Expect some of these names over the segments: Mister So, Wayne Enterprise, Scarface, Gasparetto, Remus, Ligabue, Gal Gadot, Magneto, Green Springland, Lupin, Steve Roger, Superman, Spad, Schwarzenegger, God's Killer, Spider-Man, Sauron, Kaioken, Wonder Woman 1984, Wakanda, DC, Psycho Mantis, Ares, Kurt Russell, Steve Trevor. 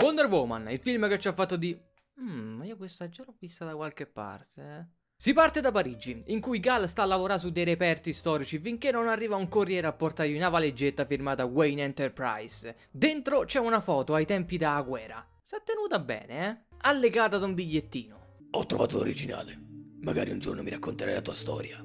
Wonder Woman, il film che ci ha fatto di... ma io questa già l'ho vista da qualche parte, Si parte da Parigi, in cui Gal sta a lavorare su dei reperti storici finché non arriva un corriere a portargli una valigetta firmata Wayne Enterprise. Dentro c'è una foto ai tempi della guerra. Si è tenuta bene, Allegata da un bigliettino. Ho trovato l'originale. Magari un giorno mi racconterai la tua storia.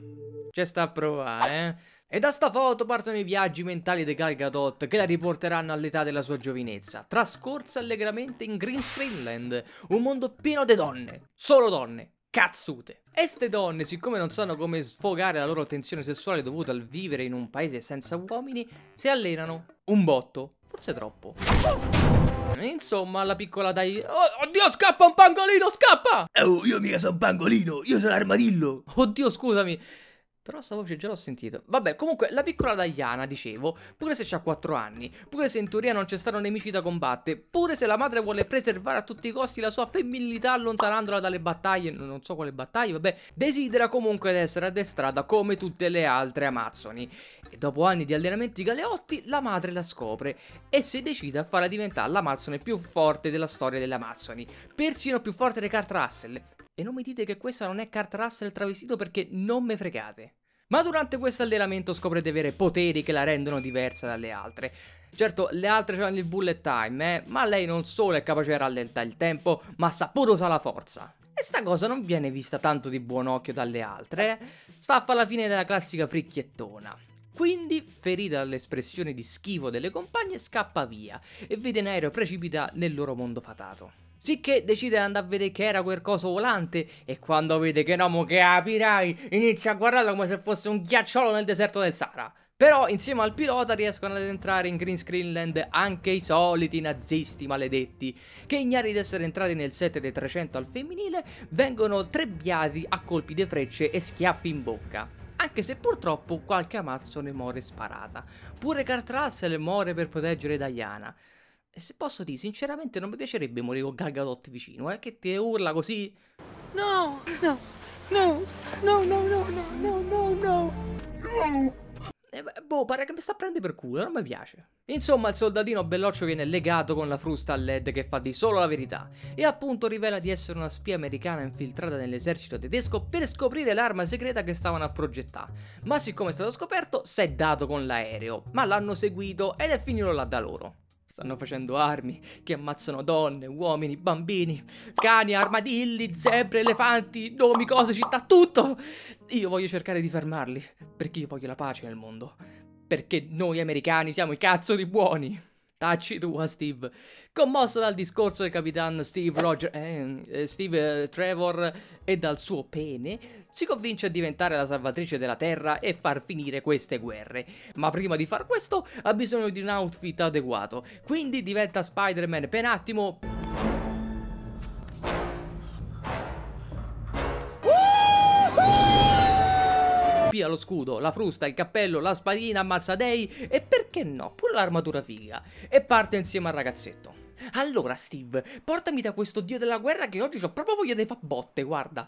C'è sta a provare, E da sta foto partono i viaggi mentali di Gal Gadot, che la riporteranno all'età della sua giovinezza, trascorsa allegramente in Green Springland, un mondo pieno di donne, solo donne, cazzute. E ste donne, siccome non sanno come sfogare la loro tensione sessuale dovuta al vivere in un paese senza uomini, si allenano un botto, forse troppo. Insomma, la piccola dai... Oh, oddio, scappa un pangolino, scappa! Oh, io mica sono pangolino, io sono armadillo. Oddio, scusami. Però sta voce già l'ho sentito. Vabbè, comunque, la piccola Diana, dicevo, pure se c'ha 4 anni, pure se in teoria non ci stanno nemici da combattere, pure se la madre vuole preservare a tutti i costi la sua femminilità allontanandola dalle battaglie, non so quale battaglie, vabbè, desidera comunque di essere addestrata come tutte le altre amazzoni. E dopo anni di allenamenti galeotti, la madre la scopre e si decide a farla diventare l'amazzone più forte della storia delle amazzoni, persino più forte di Kurt Russell. E non mi dite che questa non è Kurt Russell travestito perché non me fregate. Ma durante questo allenamento scopre di avere poteri che la rendono diversa dalle altre. Certo, le altre hanno il bullet time, ma lei non solo è capace di rallentare il tempo, ma sa pure usare la forza. E sta cosa non viene vista tanto di buon occhio dalle altre, sta alla fine della classica fricchiettona. Quindi, ferita dall'espressione di schifo delle compagne, scappa via e vede un aereo precipita nel loro mondo fatato. Sicché decide di andare a vedere che era quel coso volante, e quando vede che no, mo che apirai, inizia a guardarlo come se fosse un ghiacciolo nel deserto del Sahara. Però insieme al pilota riescono ad entrare in Green Screenland anche i soliti nazisti maledetti, che ignari di essere entrati nel set dei 300 al femminile, vengono trebbiati a colpi di frecce e schiaffi in bocca. Anche se purtroppo qualche amazzone muore sparata. Pure Kurt Russell muore per proteggere Diana. E se posso dire, sinceramente non mi piacerebbe morire con Gal Gadot vicino, che ti urla così. No, no, no, no, no, no, no, no, no, no. Boh, pare che mi sta a prendere per culo, non mi piace. Insomma, il soldatino belloccio viene legato con la frusta a LED che fa di solo la verità, e appunto rivela di essere una spia americana infiltrata nell'esercito tedesco per scoprire l'arma segreta che stavano a progettare. Ma siccome è stato scoperto, si è dato con l'aereo, ma l'hanno seguito ed è finito là da loro. Stanno facendo armi che ammazzano donne, uomini, bambini, cani, armadilli, zebre, elefanti, nomi, cose, città, tutto! Io voglio cercare di fermarli, perché io voglio la pace nel mondo. Perché noi americani siamo i cazzo di buoni! Tacci tu a Steve. Commosso dal discorso del capitano Steve Roger, Steve Trevor e dal suo pene, si convince a diventare la salvatrice della terra e far finire queste guerre. Ma prima di far questo ha bisogno di un outfit adeguato, quindi diventa Spider-Man per un attimo. Lo scudo, la frusta, il cappello, la spadina, ammazza dei e perché no, pure l'armatura figa, e parte insieme al ragazzetto. Allora Steve, portami da questo dio della guerra che oggi ho proprio voglia di fa botte, guarda.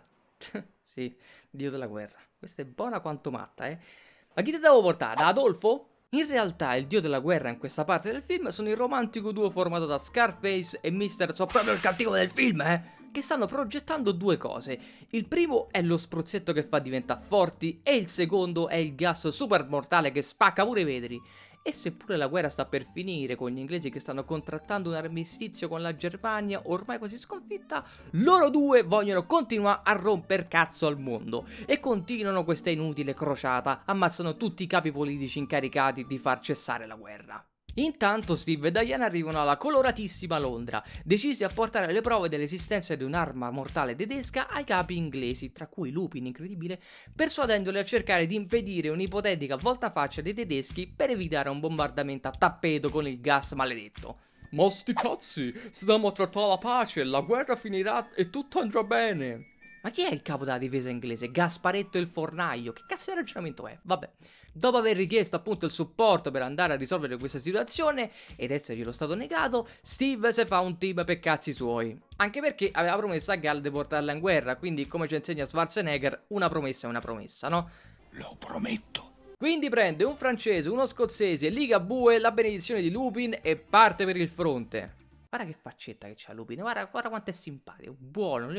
Sì, dio della guerra, questa è buona quanto matta, Ma chi ti devo portare, da Adolfo? In realtà il dio della guerra in questa parte del film sono il romantico duo formato da Scarface e Mister So, proprio il cattivo del film, che stanno progettando due cose. Il primo è lo spruzzetto che fa diventare forti e il secondo è il gas super mortale che spacca pure i vetri. E seppure la guerra sta per finire con gli inglesi che stanno contrattando un armistizio con la Germania ormai quasi sconfitta, loro due vogliono continuare a romper cazzo al mondo e continuano questa inutile crociata, ammazzano tutti i capi politici incaricati di far cessare la guerra. Intanto Steve e Diana arrivano alla coloratissima Londra, decisi a portare le prove dell'esistenza di un'arma mortale tedesca ai capi inglesi, tra cui Lupin incredibile, persuadendoli a cercare di impedire un'ipotetica voltafaccia dei tedeschi per evitare un bombardamento a tappeto con il gas maledetto. Ma sti cazzi, stiamo a trattare la pace, la guerra finirà e tutto andrà bene. Ma chi è il capo della difesa inglese? Gasparetto il Fornaio? Che cazzo di ragionamento è? Vabbè. Dopo aver richiesto appunto il supporto per andare a risolvere questa situazione ed esserglielo stato negato, Steve se fa un team per cazzi suoi. Anche perché aveva promesso a Gal di portarla in guerra, quindi come ci insegna Schwarzenegger, una promessa è una promessa, no? Lo prometto. Quindi prende un francese, uno scozzese, Ligabue, la benedizione di Lupin e parte per il fronte. Guarda che faccetta che c'ha Lupin, guarda quanto è simpatico, buono.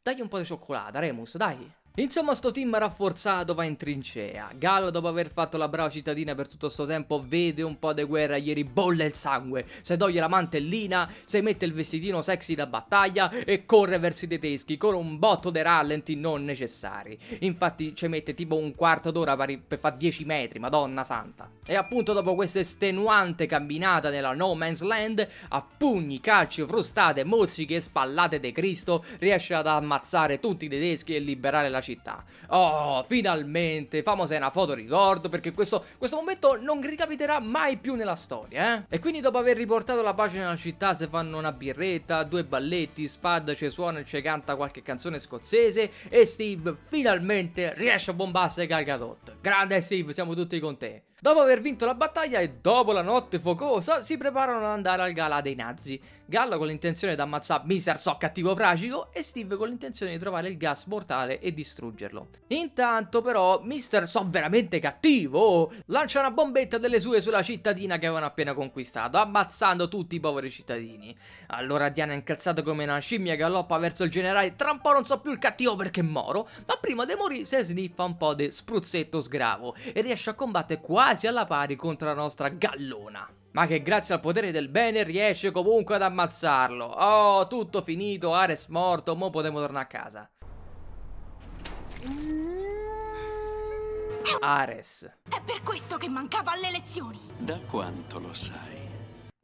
Dagli un po' di cioccolata, Remus, dai. Insomma, sto team rafforzato va in trincea. Gal, dopo aver fatto la brava cittadina per tutto sto tempo, vede un po' di guerra, gli ribolle il sangue, si toglie la mantellina, si mette il vestitino sexy da battaglia e corre verso i tedeschi con un botto dei rallenti non necessari. Infatti ci mette tipo un quarto d'ora per fare 10 metri, madonna santa. E appunto dopo questa estenuante camminata nella no man's land, a pugni, calci, frustate, mozziche e spallate de Cristo, riesce ad ammazzare tutti i tedeschi e liberare la città. Oh, finalmente famosa è una foto ricordo, perché questo momento non ricapiterà mai più nella storia, eh? E quindi dopo aver riportato la pace nella città si fanno una birretta, due balletti, Spad ci suona e ci canta qualche canzone scozzese e Steve finalmente riesce a bombarse Gal Gadot. Grande Steve, siamo tutti con te. Dopo aver vinto la battaglia e dopo la notte focosa si preparano ad andare al gala dei nazi. Gal con l'intenzione di ammazzare Mister So cattivo fragico e Steve con l'intenzione di trovare il gas mortale e distruggerlo. Intanto però Mister So veramente cattivo lancia una bombetta delle sue sulla cittadina che avevano appena conquistato, ammazzando tutti i poveri cittadini. Allora Diana, incalzata come una scimmia, galoppa verso il generale. Tra un po' non so più il cattivo perché moro, ma prima di morire se sniffa un po' di spruzzetto sgravo e riesce a combattere quasi alla pari contro la nostra gallona, ma che grazie al potere del bene riesce comunque ad ammazzarlo. Oh, tutto finito, Ares morto, mo potremo tornare a casa. Ares. È per questo che mancava alle elezioni. Da quanto lo sai?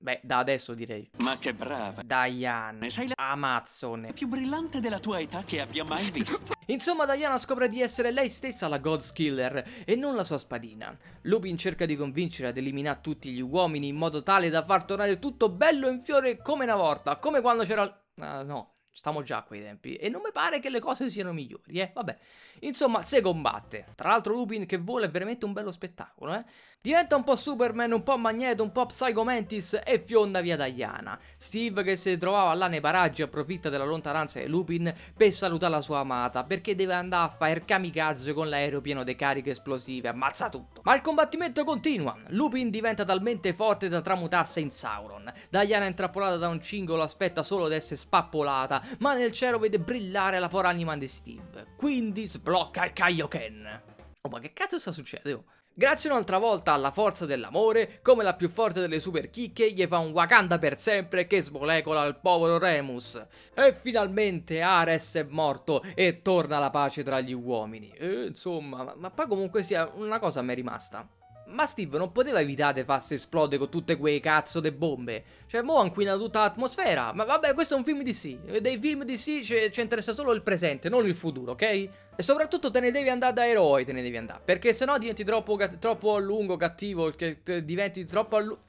Beh, da adesso direi. Ma che brava Diana, sei la Amazzone più brillante della tua età che abbia mai visto. Insomma, Diana scopre di essere lei stessa la God's Killer e non la sua spadina. Lupin cerca di convincere ad eliminare tutti gli uomini in modo tale da far tornare tutto bello in fiore come una volta, come quando c'era... no, stiamo già a quei tempi e non mi pare che le cose siano migliori, vabbè. Insomma, se combatte. Tra l'altro Lupin che vola è veramente un bello spettacolo, Diventa un po' Superman, un po' Magneto, un po' Psycho Mantis e fionda via Diana. Steve, che si trovava là nei paraggi, approfitta della lontananza di Lupin per salutare la sua amata, perché deve andare a fare kamikaze con l'aereo pieno di cariche esplosive, ammazza tutto. Ma il combattimento continua. Lupin diventa talmente forte da tramutarsi in Sauron. Diana, intrappolata da un cingolo, aspetta solo di essere spappolata, ma nel cielo vede brillare la pora anima di Steve, quindi sblocca il Kaioken. Oh, ma che cazzo sta succedendo? Grazie un'altra volta alla forza dell'amore, come la più forte delle super chicche, gli fa un Wakanda per sempre che smolecola il povero Remus. E finalmente Ares è morto e torna la pace tra gli uomini. Insomma, ma poi comunque sia una cosa mi è rimasta. Ma Steve non poteva evitare di farsi esplodere con tutte quei cazzo de bombe. Cioè, mo' ha inquinato tutta l'atmosfera. Ma vabbè, questo è un film DC. Dei film DC ci interessa solo il presente, non il futuro, ok? E soprattutto te ne devi andare da eroe, te ne devi andare. Perché sennò diventi troppo a lungo cattivo, che diventi troppo a lungo...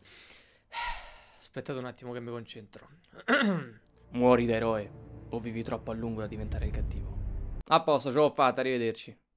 Aspettate un attimo che mi concentro. Muori da eroe o vivi troppo a lungo da diventare il cattivo. A posto, ce l'ho fatta, arrivederci.